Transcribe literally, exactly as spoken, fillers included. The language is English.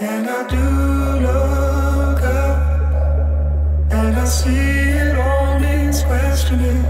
And I do look up, and I see it all needs questioning.